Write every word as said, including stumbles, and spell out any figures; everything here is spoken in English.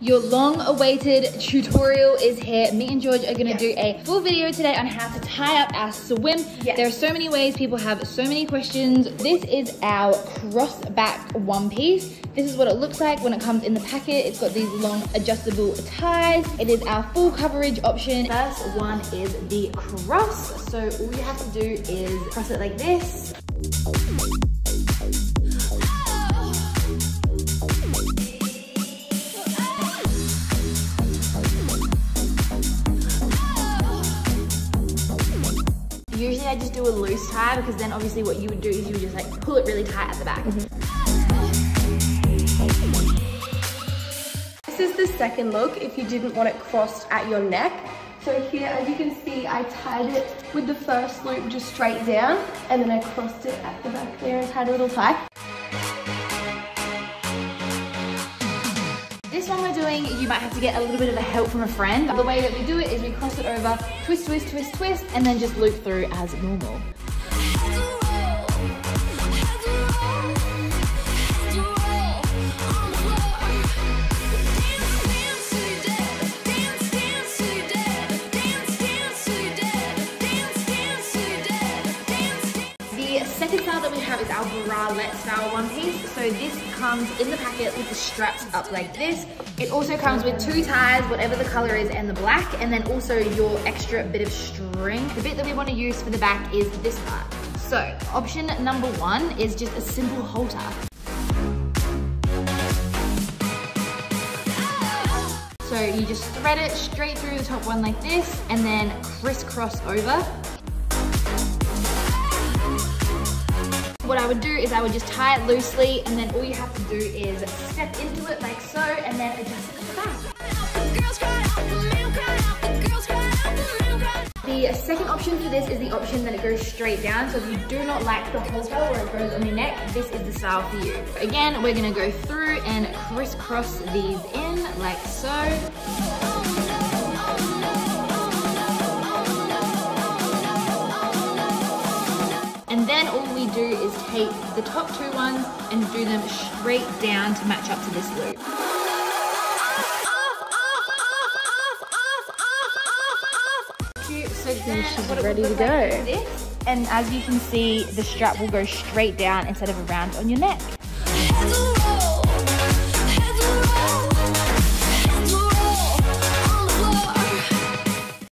Your long-awaited tutorial is here. Me and George are gonna yes. do a full video today on how to tie up our swim. Yes. There are so many ways, people have so many questions. This is our cross-back one piece. This is what it looks like when it comes in the packet. It's got these long adjustable ties. It is our full coverage option. First one is the cross. So all you have to do is cross it like this. Usually I just do a loose tie because then obviously what you would do is you would just like pull it really tight at the back. Mm-hmm. This is the second look if you didn't want it crossed at your neck. So here, as you can see, I tied it with the first loop just straight down and then I crossed it at the back there and tied a little tie. This one we're doing, you might have to get a little bit of a help from a friend. The way that we do it is we cross it over, twist, twist, twist, twist, and then just loop through as normal. Is our bralette style one piece. So this comes in the packet with the straps up like this. It also comes with two ties, whatever the color is and the black, and then also your extra bit of string. The bit that we want to use for the back is this part. So option number one is just a simple halter. So you just thread it straight through the top one like this and then crisscross over. What I would do is I would just tie it loosely and then all you have to do is step into it like so and then adjust it to the back. The second option for this is the option that it goes straight down. So if you do not like the halter where it goes on your neck, this is the style for you. Again, we're gonna go through and crisscross these in like so. And then all we do is take the top two ones and do them straight down to match up to this loop. So then she's ready to go. And as you can see, the strap will go straight down instead of around on your neck.